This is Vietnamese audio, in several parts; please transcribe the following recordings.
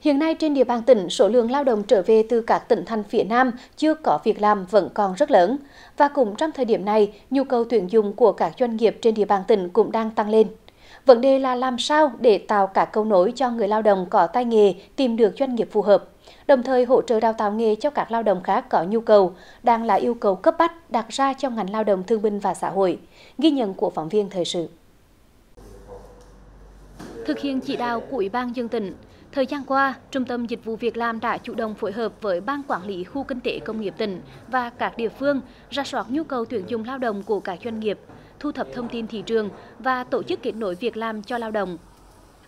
Hiện nay trên địa bàn tỉnh, số lượng lao động trở về từ các tỉnh thành phía Nam chưa có việc làm vẫn còn rất lớn. Và cũng trong thời điểm này, nhu cầu tuyển dụng của các doanh nghiệp trên địa bàn tỉnh cũng đang tăng lên. Vấn đề là làm sao để tạo các cầu nối cho người lao động có tay nghề tìm được doanh nghiệp phù hợp, đồng thời hỗ trợ đào tạo nghề cho các lao động khác có nhu cầu, đang là yêu cầu cấp bách đặt ra trong ngành lao động thương binh và xã hội. Ghi nhận của phóng viên thời sự. Thực hiện chỉ đạo của Ủy ban dân tỉnh, thời gian qua, Trung tâm Dịch vụ Việc làm đã chủ động phối hợp với Ban Quản lý Khu Kinh tế Công nghiệp tỉnh và các địa phương rà soát nhu cầu tuyển dụng lao động của các doanh nghiệp, thu thập thông tin thị trường và tổ chức kết nối việc làm cho lao động.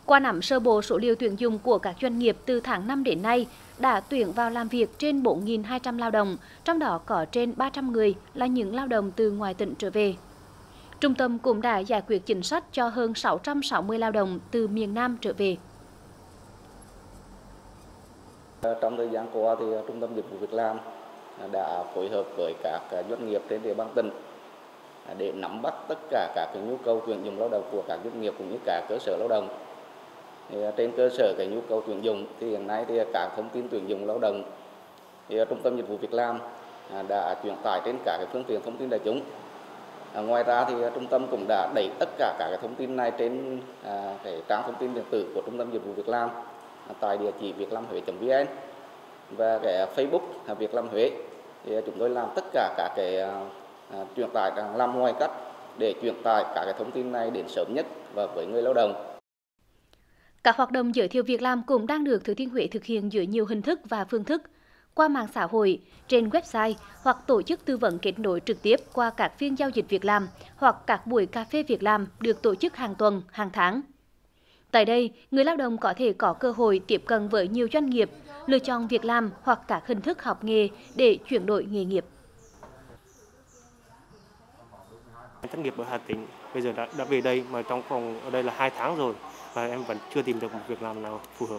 Qua nắm sơ bộ số liệu tuyển dụng của các doanh nghiệp từ tháng 5 đến nay, đã tuyển vào làm việc trên 4.200 lao động, trong đó có trên 300 người là những lao động từ ngoài tỉnh trở về. Trung tâm cũng đã giải quyết chính sách cho hơn 660 lao động từ miền Nam trở về. Trong thời gian qua, thì Trung tâm Dịch vụ Việc làm đã phối hợp với các doanh nghiệp trên địa bàn tỉnh để nắm bắt tất cả các nhu cầu tuyển dụng lao động của các doanh nghiệp cũng như cả cơ sở lao động. Thì trên cơ sở nhu cầu tuyển dụng thì hiện nay thì các thông tin tuyển dụng lao động thì Trung tâm Dịch vụ Việc làm đã truyền tải trên cả phương tiện thông tin đại chúng. Ngoài ra thì trung tâm cũng đã đẩy tất cả các thông tin này trên cái trang thông tin điện tử của Trung tâm Dịch vụ Việc làm tại địa chỉ vietlamhuế.vn và cái Facebook Việt Làm Huế. Thì chúng tôi làm tất cả các cái truyền tải, làm ngoài cách để truyền tải các cái thông tin này đến sớm nhất và với người lao động. Các hoạt động giới thiệu việc làm cũng đang được Thừa Thiên Huế thực hiện dưới nhiều hình thức và phương thức, qua mạng xã hội, trên website hoặc tổ chức tư vấn kết nối trực tiếp qua các phiên giao dịch việc làm hoặc các buổi cà phê việc làm được tổ chức hàng tuần, hàng tháng. Tại đây, người lao động có thể có cơ hội tiếp cận với nhiều doanh nghiệp, lựa chọn việc làm hoặc các hình thức học nghề để chuyển đổi nghề nghiệp. Thất nghiệp ở Hà Tĩnh, bây giờ đã về đây mà trong phòng ở đây là 2 tháng rồi và em vẫn chưa tìm được một việc làm nào phù hợp.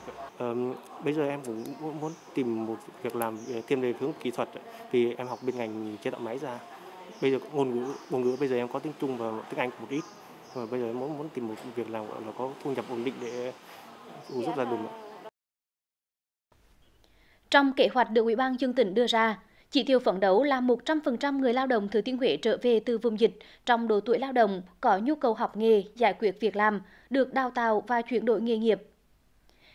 Bây giờ em cũng muốn tìm một việc làm thêm về hướng kỹ thuật vì em học bên ngành chế tạo máy ra. Bây giờ ngôn ngữ bây giờ em có tiếng Trung và tiếng Anh một ít. Và bây giờ em muốn tìm một việc làm gọi là có thu nhập ổn định để giúp gia đình. Trong kế hoạch được Ủy ban nhân dân tỉnh đưa ra, chỉ tiêu phấn đấu là 100% người lao động Thừa Thiên Huế trở về từ vùng dịch trong độ tuổi lao động có nhu cầu học nghề, giải quyết việc làm, được đào tạo và chuyển đổi nghề nghiệp.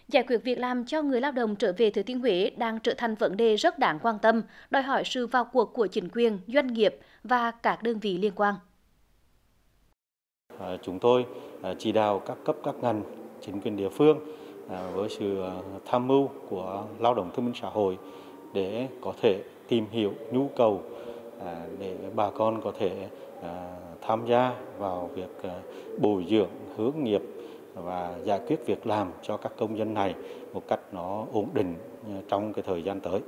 Giải quyết việc làm cho người lao động trở về Thừa Thiên Huế đang trở thành vấn đề rất đáng quan tâm, đòi hỏi sự vào cuộc của chính quyền, doanh nghiệp và các đơn vị liên quan. Chúng tôi chỉ đạo các cấp các ngành, chính quyền địa phương với sự tham mưu của lao động thương binh xã hội để có thể tìm hiểu nhu cầu để bà con có thể tham gia vào việc bồi dưỡng hướng nghiệp và giải quyết việc làm cho các công dân này một cách nó ổn định trong cái thời gian tới.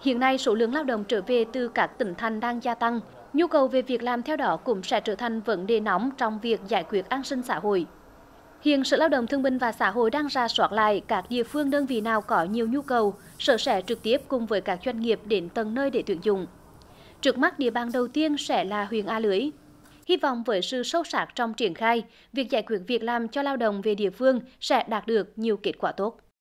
Hiện nay số lượng lao động trở về từ các tỉnh thành đang gia tăng, nhu cầu về việc làm theo đó cũng sẽ trở thành vấn đề nóng trong việc giải quyết an sinh xã hội. Hiện Sở Lao động Thương binh và Xã hội đang rà soát lại các địa phương đơn vị nào có nhiều nhu cầu, Sở sẽ trực tiếp cùng với các doanh nghiệp đến tận nơi để tuyển dụng. Trước mắt địa bàn đầu tiên sẽ là huyện A Lưới. Hy vọng với sự sâu sát trong triển khai, việc giải quyết việc làm cho lao động về địa phương sẽ đạt được nhiều kết quả tốt.